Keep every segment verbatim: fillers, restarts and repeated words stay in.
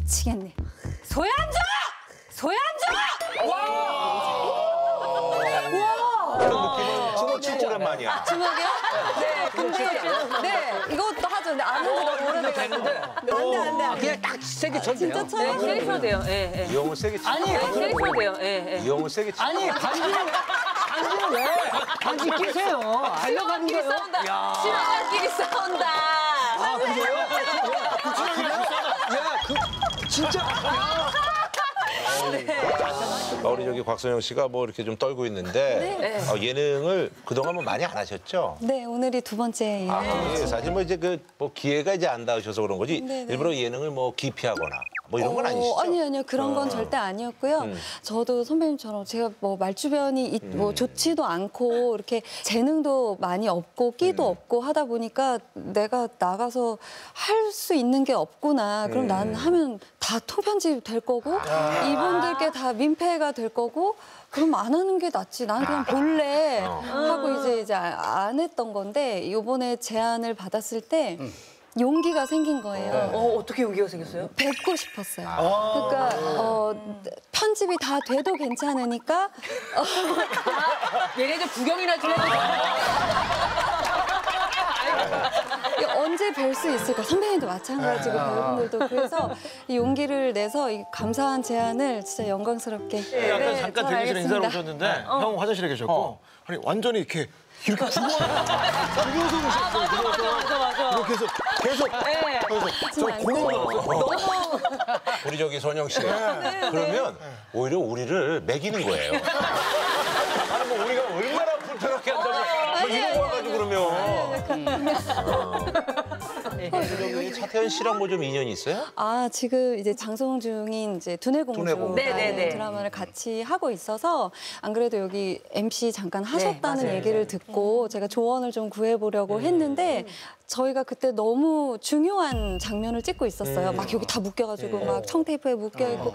미치겠네. 소현주! 소현주! 와! 와! 그런 느낌은 주먹 오랜만이야. 주먹이요? 네. 근데 네, 이것도 하죠. 근데 아는지도 모르는데. 안돼 안돼. 아, 그냥 딱 세게 쳐도 돼요. 진짜 쳐요? 세게 쳐도 돼요. 예 예. 이 형은 세게 쳐. 아니 세게 쳐도 돼요. 예 예. 이 형은 세게 쳐. 아니 반지는 반지는 왜? 반지 끼세요. 알려가는 거예요. 신랑끼리 싸운다. 아 그래요? 야 그 진짜. 네. 아, 우리 저기 곽선영 씨가 뭐 이렇게 좀 떨고 있는데 네. 어, 예능을 그동안 뭐 많이 안 하셨죠? 네, 오늘이 두 번째. 아, 네. 네. 사실 뭐 이제 그 뭐 기회가 이제 안 닿으셔서 그런 거지. 네, 네. 일부러 예능을 뭐 기피하거나 뭐 이런 어, 건 아니시죠? 아니요, 아니요. 그런 건 어. 절대 아니었고요. 음. 저도 선배님처럼 제가 뭐 말주변이 음. 뭐 좋지도 않고 이렇게 재능도 많이 없고 끼도 음. 없고 하다 보니까 내가 나가서 할 수 있는 게 없구나. 그럼 음. 난 하면 다 통편집 될 거고 아. 이분들께 다 민폐가 될 거고 그럼 안 하는 게 낫지. 난 그냥 볼래 어. 하고 이제 이제 안 했던 건데 요번에 제안을 받았을 때 음. 용기가 생긴 거예요. 어, 어, 어떻게 용기가 생겼어요? 뵙고 싶었어요. 아 그러니까 어, 편집이 다 돼도 괜찮으니까 어. 얘네들 구경이나 좀 언제 뵐 수 있을까? 선배님도 마찬가지고 배우분들도 그래서 이 용기를 내서 이 감사한 제안을 진짜 영광스럽게. 네, 약간 네, 잠깐 대기실에 인사를 오셨는데 어. 형 화장실에 계셨고 어. 아니 완전히 이렇게 이렇게 죽어서 오셨어요. 아, 맞아, 맞아, 맞아. 이렇게 해서 계속 네. 저 고마워요. 너무 우리 저기 선영 씨. 네, 그러면 네. 오히려 우리를 매기는 거예요. 아니 뭐 우리가 얼마나 불편하게 한다고 이거 모아가지고 그러면. 차태현 씨랑 뭐 좀 인연이 있어요? 아 지금 이제 방송 중인 이제 두뇌공주라는 두뇌 드라마를 같이 하고 있어서 안 그래도 여기 엠씨 잠깐 하셨다는 네, 얘기를 듣고 제가 조언을 좀 구해보려고 음. 했는데. 저희가 그때 너무 중요한 장면을 찍고 있었어요. 음. 막 여기 다 묶여가지고 음. 막 청테이프에 묶여있고 어.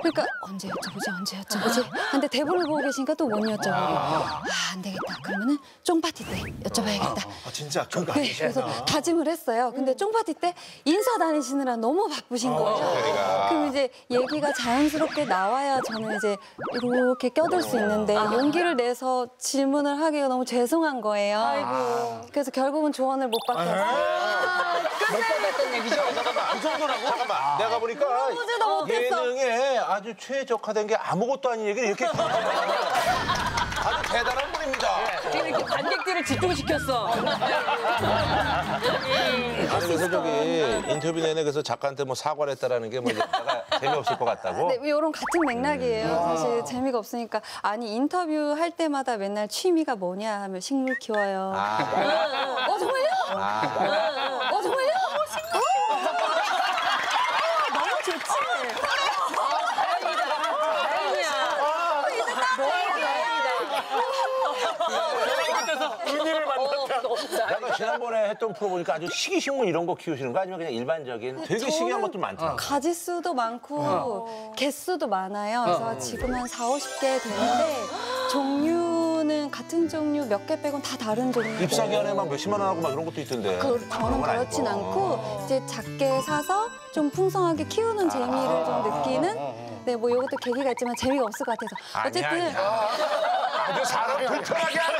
그러니까 언제 여쭤보지 언제 여쭤보지 근데 대본을 보고 계시니까 또 못 여쭤보고 아, 안 되겠다 그러면은 쫑파티 때 여쭤봐야겠다. 아, 아 진짜 그거 네, 그래서 다짐을 했어요. 근데 쫑파티 때 인사 다니시느라 너무 바쁘신 거예요. 어, 그럼 이제 얘기가 자연스럽게 나와야 저는 이제 이렇게 껴들 수 있는데 아. 용기를 내서 질문을 하기가 너무 죄송한 거예요. 아이고. 그래서 결국은 조언을 못 받고 아, 못 받았던 얘기죠? 잠깐만, 그 정도라고? 잠깐만, 아, 내가 보니까 아, 예능에 아주 최적화된 게 아무것도 아닌 얘기를 이렇게 아주 대단한 분입니다. 예. 지금 이렇게 관객들을 집중시켰어. 아니, 그래서 저기 인터뷰 내내 그래서 작가한테 뭐 사과를 했다라는 게 뭐 내가 재미없을 것 같다고? 네, 이런 같은 맥락이에요. 음. 사실 재미가 없으니까. 아니, 인터뷰할 때마다 맨날 취미가 뭐냐 하면 식물 키워요. 아, 어, 어, 정말요? 아, 어, 어, 정말요? 어, 식물 키워요. 어, 너무 좋지? 아, 다행이다. 다행이야. 아, 이제 따뜻해. 의미를 만났다. 약간 지난번에 했던 프로 보니까 아주 식이식물 이런 거 키우시는 거 아니면 그냥 일반적인 되게 신기한 것도 많더라고요. 가짓수도 많고 어. 개수도 많아요. 그래서 어. 지금 한 사오십 개 되는데 종류는 같은 종류 몇 개 빼곤 다 다른 종류. 잎사귀 안에 막 몇십만 원 하고 막 이런 것도 있던데. 그, 저는 그렇진 않고 이제 작게 사서 좀 풍성하게 키우는 재미를 아. 좀 느끼는. 네, 뭐 이것도 계기가 있지만 재미가 없을 것 같아서 어쨌든. 아니야, 아니야. 아주 사람 불편하게 하네.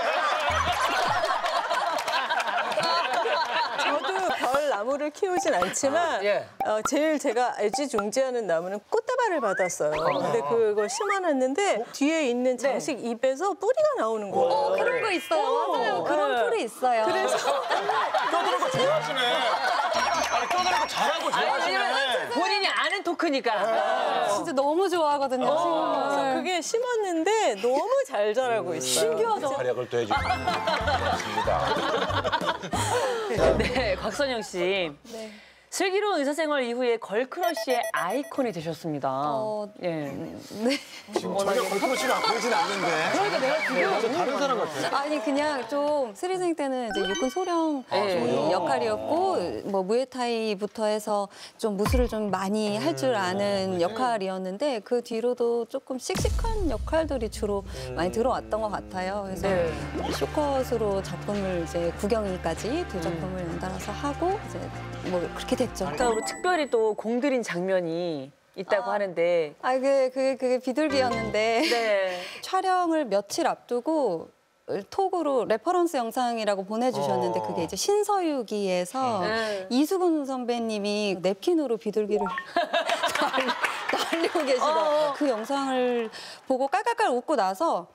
저도 별 나무를 키우진 않지만 아, 예. 어, 제일 제가 애지중지하는 나무는 꽃다발을 받았어요. 어. 근데 그걸 심어놨는데 뒤에 있는 장식 네. 잎에서 뿌리가 나오는 거예요. 어, 그런 거 있어요. 오. 맞아요. 그런 네. 풀이 있어요. 그래서 떠드는 거 좋아하시네. 아니, 떠드는 거 잘하고 좋아하시네. 본인이 아는 토크니까. 어. 진짜 너무 좋아하거든요. 어. 그래서 그게 심었는데 너무 잘 자라고 있어요. 신기하죠? 활약을 또 해주고 있습니다. 네, 곽선영 씨. 네. 슬기로운 의사생활 이후에 걸크러쉬의 아이콘이 되셨습니다. 어, 예. 네. 지금 전혀 걸크러쉬는 안 보이진 않는데. 그러니까 내가 그게 다른 사람 같아요. 아니 그냥 좀 스리생 때는 이제 육군 소령 아, 역할이었고 아. 뭐 무에타이부터 해서 좀 무술을 좀 많이 음, 할 줄 아는 음. 역할이었는데 그 뒤로도 조금 씩씩한 역할들이 주로 음. 많이 들어왔던 것 같아요. 그래서 네. 쇼컷으로 작품을 이제 구경이까지 두 작품을 연달아서 하고 이제 뭐 그렇게. 됐죠. 그러니까 우리 특별히 또 공들인 장면이 있다고 아, 하는데. 아, 그게, 그게, 그게 비둘기였는데. 네. 촬영을 며칠 앞두고 톡으로 레퍼런스 영상이라고 보내주셨는데 어. 그게 이제 신서유기에서 네. 이수근 선배님이 냅킨으로 비둘기를 날리고 계시더라고요. 그 영상을 보고 깔깔깔 웃고 나서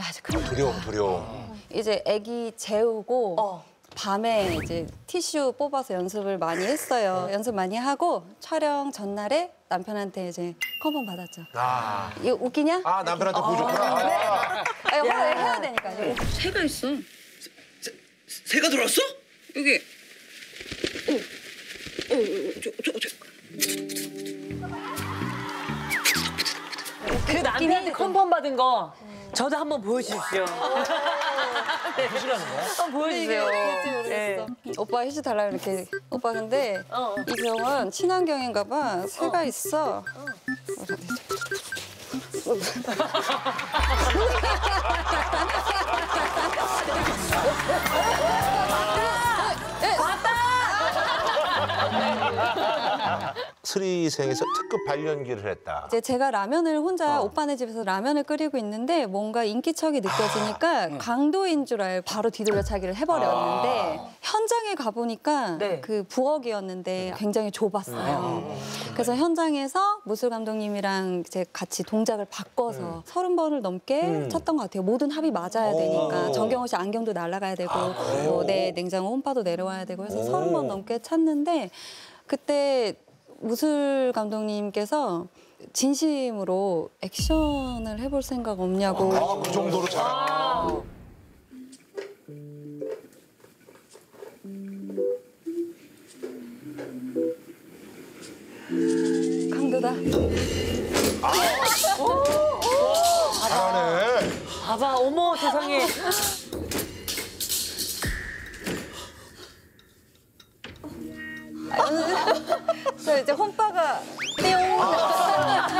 야, 이제 큰일 났다. 두려워, 두려워. 이제 애기 재우고 어. 밤에 이제 티슈 뽑아서 연습을 많이 했어요. 연습 많이 하고 촬영 전날에 남편한테 이제 컴펌 받았죠. 아. 이거 웃기냐? 아, 남편한테 보여줬구나. 아. 네. 아니, 화를 해야 되니까. 어, 새가 있어. 새, 새, 새가 들어왔어? 여기. 어, 어, 어, 저, 저, 저. 그 남편한테 컴펌 받은 거 저도 한번 보여주십시오. 네. 해주라는 거야? 한번 보여주세요. 네. 오빠 해주 달라고 이렇게. 오빠 근데 어, 어. 이 병원 친환경인가 봐. 새가 어. 있어. 어. 스리생에서 특급 발연기를 했다. 이제 제가 라면을 혼자 어. 오빠네 집에서 라면을 끓이고 있는데 뭔가 인기척이 느껴지니까 아, 응. 강도인 줄 알고 바로 뒤돌려차기를 해버렸는데 아. 현장에 가보니까 네. 그 부엌이었는데 굉장히 좁았어요. 음. 그래서 현장에서 무술 감독님이랑 이제 같이 동작을 바꿔서 서른 음. 번을 넘게 음. 쳤던 것 같아요. 모든 합이 맞아야 되니까. 오. 정경호 씨 안경도 날아가야 되고 아, 뭐 내 냉장고 홈파도 내려와야 되고 해서 서른 번 넘게 찼는데 그때 무술 감독님께서 진심으로 액션을 해볼 생각 없냐고. 아, 그 정도로 잘. 아 강도다. 아 오, 오, 잘하네. 봐봐, 어머 세상에. 저 이제 혼빠가 띠용. 아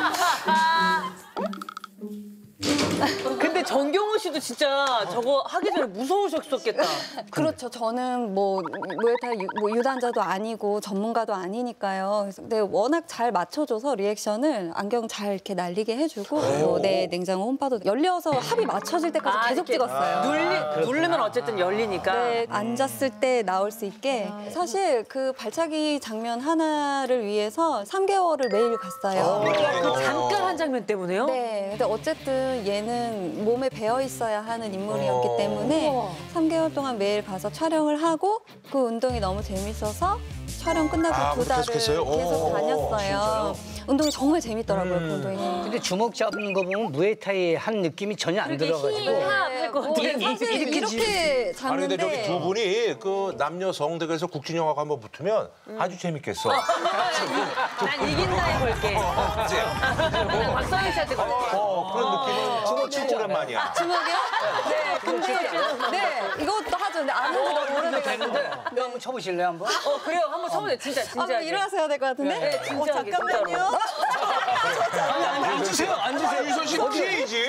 근데 정경호 씨도 진짜 저거 하기 전에 무서우셨었겠다. 그렇죠. 저는 뭐 무에타이 뭐 유단자도 아니고 전문가도 아니니까요. 근데 워낙 잘 맞춰줘서 리액션을 안경 잘 이렇게 날리게 해주고 뭐 내 냉장고 홈파도 열려서 합이 맞춰질 때까지 아, 계속 찍었어요. 아, 눌리, 아, 누르면 어쨌든 열리니까. 네, 음. 앉았을 때 나올 수 있게. 아, 사실 그 발차기 장면 하나를 위해서 삼 개월을 매일 갔어요. 아, 그 잠깐 한 장면 때문에요? 네. 근데 어쨌든 얘는 몸에 배어 있어야 하는 인물이었기 때문에 삼 개월 동안 매일 가서 촬영을 하고 그 운동이 너무 재밌어서 촬영 끝나고 아, 두 달을 계속, 계속 다녔어요. 운동이 정말 재밌더라고요. 음. 그 운동이. 근데 주먹 잡는 거 보면 무에타이 한 느낌이 전혀 안 들어가지고. 네. 뭐, 사실 이렇게, 이렇게 잡는데. 아니 근데 저기 두 분이 그 남녀 성대결에서 국진영하고 한번 붙으면 음. 아주 재밌겠어. 어, 난 이긴다 해볼게. 곽선영 씨한테 그런 느낌은 주먹 칠 오랜만이야. 주먹이요? 네. 근데 네 이것도 하죠. 근데 아무도 모르는데. 한번 쳐보실래요 한번? 어 그래요. 한번 쳐보세요. 진짜 진짜. 일어나서 해야 될 것 같은데. 네 진짜. 잠깐만요. 앉으세요, 앉으세요. 유선 씨 피해이지.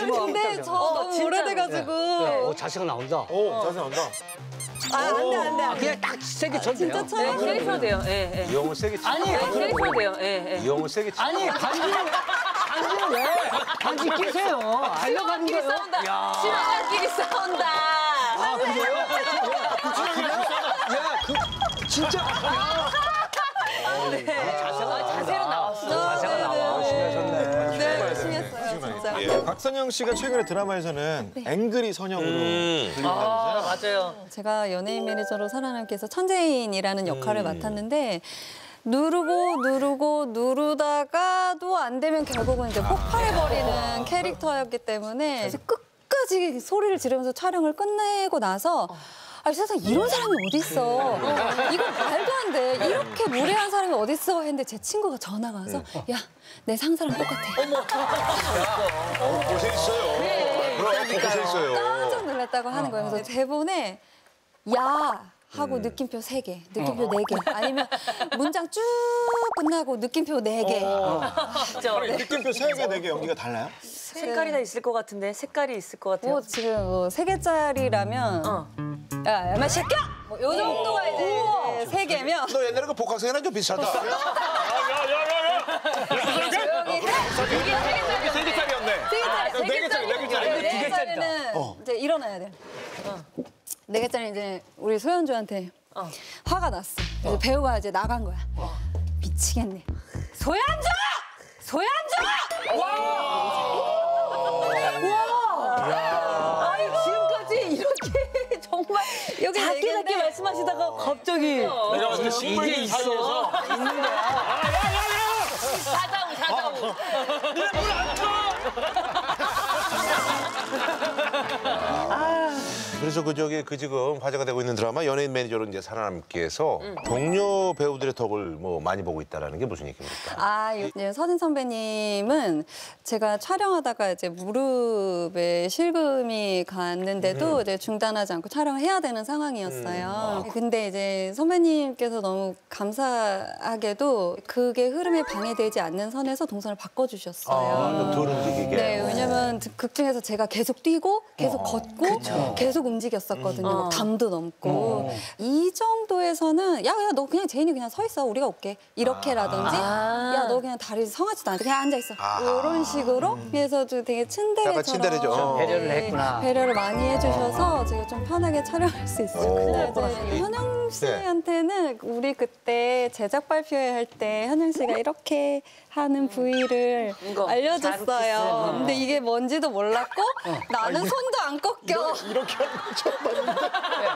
근데 저 너무 오래돼가지고. 어, 자세가 나온다. 어, 자세 나온다. 아, 안 돼, 안 돼. 아, 그냥 딱 세게 쳐도 돼요. 진짜 쳐요? 네, 세게 쳐도 돼요. 예, 예. 이 형은 세게 쳐. 아니, 세게 쳐도 돼요. 예, 예. 이 형은 세게 쳐. 아니, 간지는 왜? 간지는 왜? 간지 끼세요. 알려가는 거예요. 신랑끼리 싸운다. 아, 그래요? 아, 그래요? 야, 그, 진짜. 네. 자세가, 아, 자세로 나왔어. 자세가 나와. 네, 네, 열심히 했어요, 진짜. 예. 곽선영 씨가 최근에 드라마에서는 네. 앵그리 선영으로 불린다면서요? 음. 아, 맞아요. 제가 연예인 매니저로 살아남기 위해서 천재인이라는 역할을 음. 맡았는데 누르고 누르고 누르다가도 안 되면 결국은 이제 폭발해버리는 아. 캐릭터였기 때문에 끝까지 소리를 지르면서 촬영을 끝내고 나서 어. 아 세상 이런 사람이 어딨어. 이거 말도 안 돼. 이렇게 무례한 사람이 어딨어 했는데 제 친구가 전화가 와서 야, 내 상사랑 똑같아. 어머. 어, 고생했어요. 네. 그럼 고생했어요. 깜짝 놀랐다고 하는 거예요. 그래서 대본에 야 하고 음. 느낌표 세 개, 느낌표 어. 네 개. 아니면 문장 쭉 끝나고 느낌표 네 개. 어. 아, 진짜. 네. 느낌표 세 개, 네 개 연기가 달라요? 색깔이 다 있을 것 같은데 색깔이 있을 것 같아요. 뭐, 지금 뭐 세 개짜리라면 어. 야, 야마 새끼야! 뭐 요 정도가 이제 세 개면. 너 옛날에 그 복학생이랑 좀 비슷하다. 조용히 해. 세 개짜리였네. 세 개짜리, 네 개짜리. 네 개짜리는 이제 일어나야 돼. 네 개짜리 이제 우리 소현주한테 어. 화가 났어. 그래서 어. 배우가 이제 나간 거야. 어. 미치겠네. 소현주! 소현주! 와! 와! 아니 지금까지 이렇게 정말 여기 작게 작게 말씀하시다가 갑자기 이게 있어. 있는 거야. 아, 야, 야, 야! 사자우, 사자우. 니네 물 안 줘! 그래서 그 저기 그 지금 화제가 되고 있는 드라마 연예인 매니저로 이제 살아남기에서 응. 동료 배우들의 덕을 뭐 많이 보고 있다라는 게 무슨 얘기입니까? 아, 이제 서진 선배님은 제가 촬영하다가 이제 무릎에 실금이 갔는데도 음. 이제 중단하지 않고 촬영을 해야 되는 상황이었어요. 음. 아. 근데 이제 선배님께서 너무 감사하게도 그게 흐름에 방해되지 않는 선에서 동선을 바꿔주셨어요. 아, 덜 움직이게. 네, 왜냐면 극중에서 제가 계속 뛰고 계속 어. 걷고 그쵸. 계속 움직였었거든요. 음. 어. 담도 넘고. 어. 이 정도에서는 야, 야, 너 그냥 제인이 그냥 서 있어. 우리가 올게. 이렇게라든지 아. 야, 너 그냥 다리 성하지도 않아. 그냥 앉아 있어. 아. 이런 식으로. 음. 그래서 되게 츤데레처럼 배려를 했구나. 배려를 많이 해주셔서 어. 제가 좀 편하게 촬영할 수 있어요. 현영 씨한테는 우리 그때 제작 발표회 할 때 현영 씨가 이렇게 하는 부위를 이거, 알려줬어요. 근데 이게 뭔지도 몰랐고 어. 나는 아니, 손도 안 꺾여. 이러, 이렇게 하는 건 처음 봤는데. 네.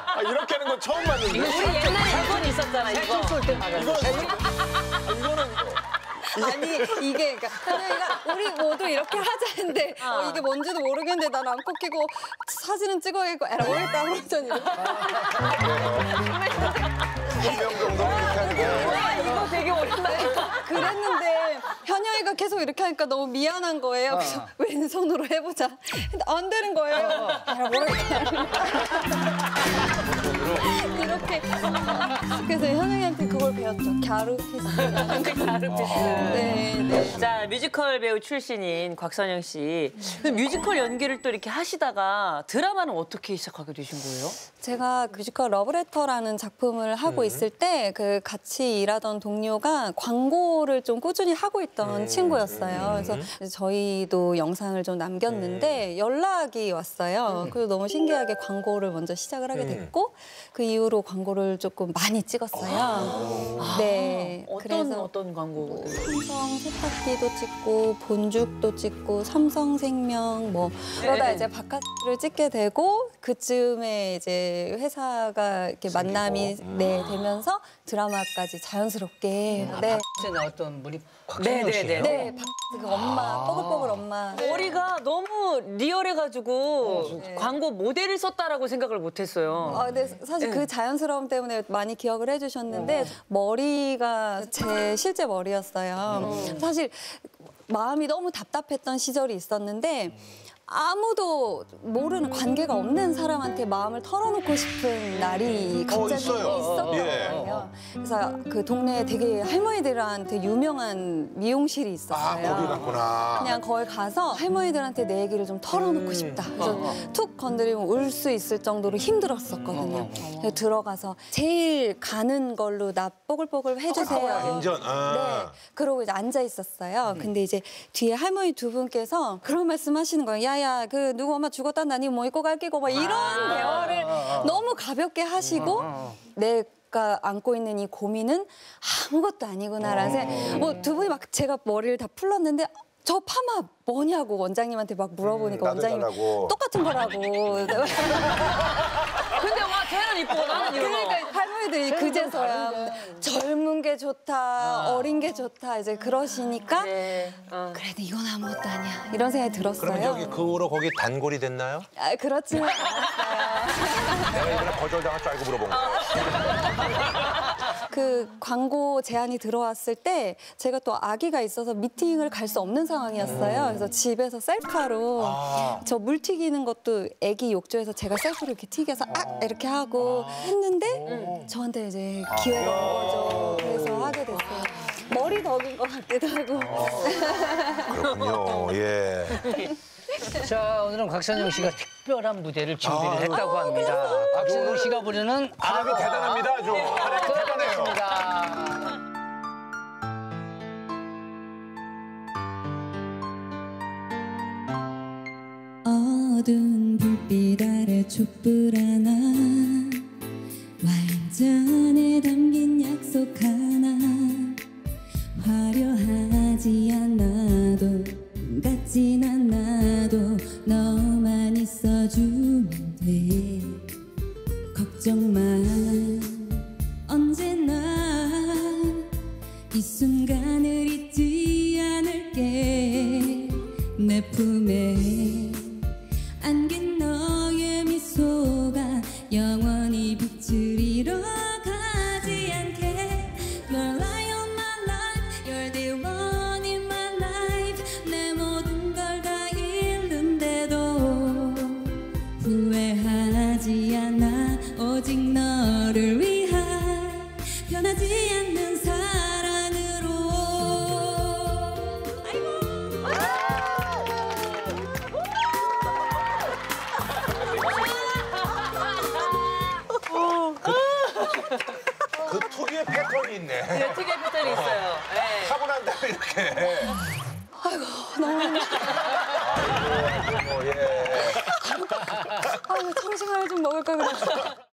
아, 이렇게 하는 건 처음 봤는데. 우리 옛날에 이건 있었잖아. 이거. 이거는 아니 이게 그러니까 현영이가 우리 모두 이렇게 하자 했는데 어. 어, 이게 뭔지도 모르겠는데 난 안 꺾이고 사진은 찍어야겠고 에라 모르겠다 완전히. 이거 되게 오랜만에 그랬는데 현영이가 계속 이렇게 하니까 너무 미안한 거예요. 그래서 어. 왼손으로 해보자. 근데 안 되는 거예요. 에라 모르겠다. 이렇게. 그래서 현영이한테 그걸 배웠죠. 갸루피스라는 거. 갸루피스. 네, 네. 자, 뮤지컬 배우 출신인 곽선영 씨. 뮤지컬 연기를 또 이렇게 하시다가 드라마는 어떻게 시작하게 되신 거예요? 제가 뮤지컬 러브레터라는 작품을 하고 음. 있을 때 그 같이 일하던 동료가 광고를 좀 꾸준히 하고 있던 음. 친구였어요. 그래서 저희도 영상을 좀 남겼는데 음. 연락이 왔어요. 음. 그래서 너무 신기하게 광고를 먼저 시작을 하게 됐고 그 이후로 광고를 조금 많이 찍었어요. 네, 아, 어떤, 그래서 어떤 광고? 삼성 세탁기도 찍고 본죽도 찍고 삼성생명 뭐 네. 그러다 이제 바깥을 찍게 되고 그쯤에 이제 회사가 이렇게 즐기고. 만남이 네, 되면서 드라마까지 자연스럽게. 아, 네. 박스는 어떤 분이 곽선영 씨예요? 네, 박스 그 엄마, 아 뽀글뽀글 엄마. 머리가 너무 리얼해가지고 네. 광고 모델을 썼다라고 생각을 못했어요. 아, 근데 사실 네. 그 자연스러움 때문에 많이 기억을 해주셨는데 어. 머리가 제 실제 머리였어요. 음. 사실 마음이 너무 답답했던 시절이 있었는데 아무도 모르는 관계가 없는 사람한테 마음을 털어놓고 싶은 날이 갑자기 어, 있었던 예. 거예요. 그래서 그 동네에 되게 할머니들한테 유명한 미용실이 있었어요. 아, 거기 갔구나. 그냥 거기 가서 할머니들한테 내 얘기를 좀 털어놓고 싶다. 그래서 어, 어. 툭 건드리면 울 수 있을 정도로 힘들었었거든요. 어, 어, 어. 들어가서 제일 가는 걸로 나 뽀글뽀글 해주세요. 아, 인전. 아. 네. 그러고 이제 앉아 있었어요. 음. 근데 이제 뒤에 할머니 두 분께서 그런 말씀하시는 거예요. 야, 야, 그 누구 엄마 죽었다나니 뭐 입고 갈 끼고 막 이런 아 대화를 너무 가볍게 하시고 아 내가 안고 있는 이 고민은 아무것도 아니구나라는 뭐 두 분이 막 제가 머리를 다 풀렀는데 저 파마 뭐냐고 원장님한테 막 물어보니까 음, 원장님 똑같은 거라고. 근데 와 쟤는 이쁘고 나는 이러고. 그러니까 할머니들이 그제서야 젊은 게 좋다, 아. 어린 게 좋다 이제 그러시니까 네. 어. 그래도 이건 아무것도 아니야 이런 생각이 들었어요. 그러면 여기 그 후로 거기 단골이 됐나요? 아, 그렇지는 않았어요. 내가 이번에 거절당할 줄 알고 물어본 거야. 그 광고 제안이 들어왔을 때 제가 또 아기가 있어서 미팅을 갈 수 없는 상황이었어요. 음. 그래서 집에서 셀카로 아. 저 물 튀기는 것도 아기 욕조에서 제가 셀프로 이렇게 튀겨서 아 이렇게 하고 했는데 음. 저한테 이제 기회가 온 거죠. 그래서 하게 됐어요. 머리 덕인 것 같기도 하고. 아. 그렇군요. 예. 자, 오늘은 곽선영 씨가 특별한 무대를 준비를 아, 했다고 합니다. 곽선영 씨가 부르는 아주 대단합니다. 아주 활약이 대단해요. 어두운 불빛 아래 촛불 하나 와인잔에 담긴 약속 하나 화려하지 않아도 같진 않아도 너만 있어주면 돼. 걱정 마 언제나 이 순간을 잊지 않을게. 내 품에 안긴 너의 미소가 영원히 빛을 잃어 가지 않게. You're like on my life, you're the one in my life. 내 모든 걸 다 잃는데도 후회하지 않아. 오직 너를 위한 변하지 않는 사랑으로. 아이고. 그 특유의 패턴이 있네. 네, 특유의 패턴이 있어요. 네. 하고 난 다음에 이렇게. 아이고, 너무. 아이고, 예. 아이고, 청심환을 좀 먹을 걸 그랬어.